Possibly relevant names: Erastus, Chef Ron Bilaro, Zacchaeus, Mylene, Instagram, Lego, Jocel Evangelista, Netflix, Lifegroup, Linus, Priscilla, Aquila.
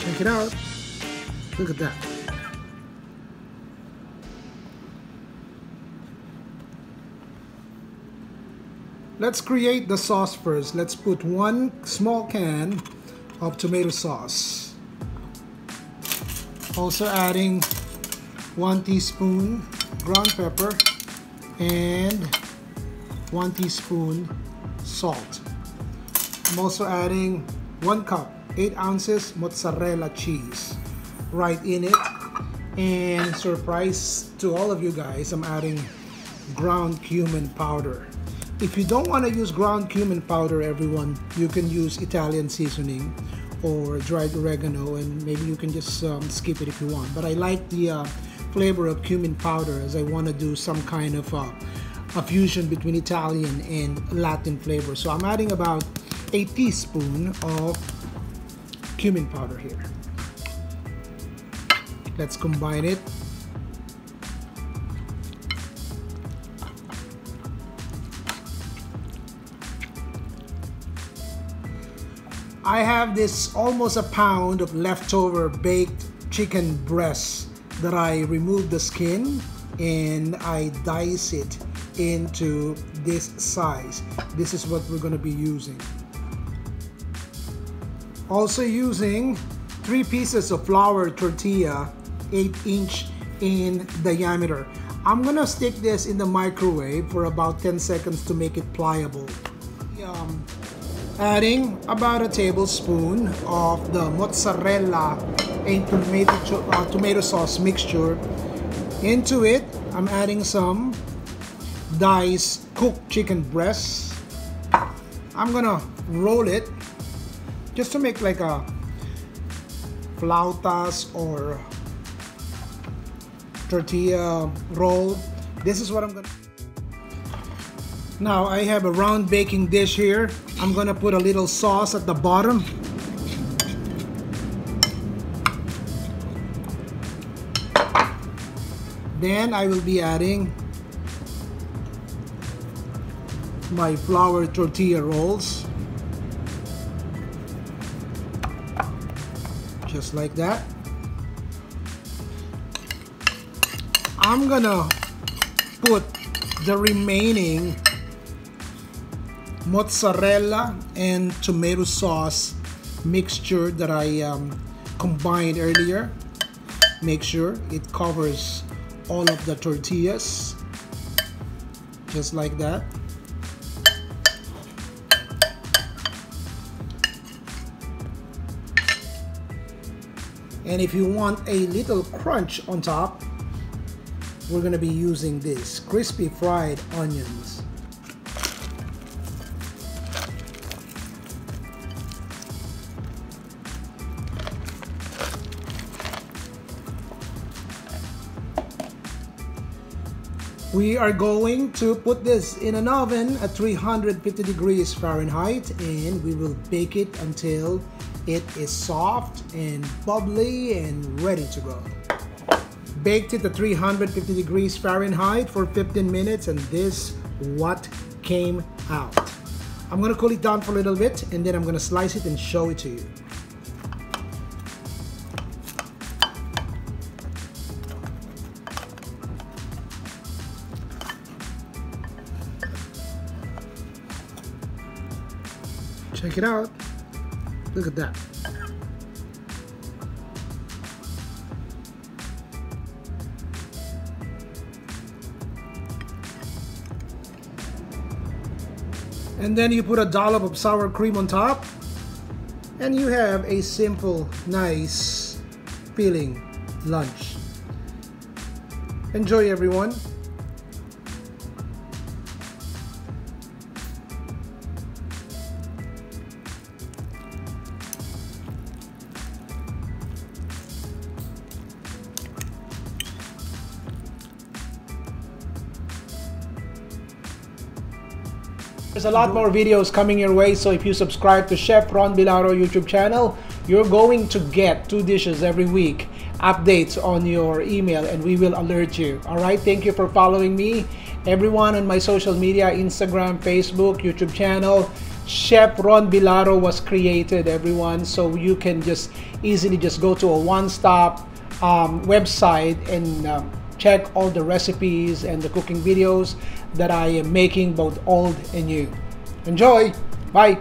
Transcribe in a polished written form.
Check it out. Look at that. Let's create the sauce first. Let's put one small can of tomato sauce. Also adding 1 teaspoon ground pepper and 1 teaspoon salt. I'm also adding 1 cup, 8 ounces mozzarella cheese right in it. And surprise to all of you guys, I'm adding ground cumin powder. If you don't want to use ground cumin powder, everyone, you can use Italian seasoning or dried oregano, and maybe you can just skip it if you want. But I like the flavor of cumin powder, as I want to do some kind of a fusion between Italian and Latin flavor. So I'm adding about a teaspoon of cumin powder here. Let's combine it. I have this almost a pound of leftover baked chicken breast that I removed the skin and I dice it into this size. This is what we're going to be using. Also using 3 pieces of flour tortilla, 8-inch in diameter. I'm going to stick this in the microwave for about 10 seconds to make it pliable. Adding about a tablespoon of the mozzarella and tomato sauce mixture into it. I'm adding some diced cooked chicken breasts. I'm gonna roll it just to make like a flautas or tortilla roll. This is what I'm gonna. Now I have a round baking dish here. I'm gonna put a little sauce at the bottom. Then I will be adding my flour tortilla rolls. Just like that. I'm gonna put the remaining mozzarella and tomato sauce mixture that I combined earlier. Make sure it covers all of the tortillas, just like that. And if you want a little crunch on top, we're gonna be using this crispy fried onions. We are going to put this in an oven at 350 degrees Fahrenheit, and we will bake it until it is soft and bubbly and ready to go. Baked it at 350 degrees Fahrenheit for 15 minutes, and this what came out. I'm gonna cool it down for a little bit, and then I'm gonna slice it and show it to you. Check it out. Look at that. And then you put a dollop of sour cream on top, and you have a simple, nice filling lunch. Enjoy, everyone. There's a lot more videos coming your way, so if you subscribe to Chef Ron Bilaro YouTube channel, you're going to get 2 dishes every week, updates on your email, and we will alert you. Alright, thank you for following me. Everyone on my social media, Instagram, Facebook, YouTube channel, Chef Ron Bilaro was created, everyone, so you can just easily just go to a one-stop website and check all the recipes and the cooking videos that I am making, both old and new. Enjoy. Bye.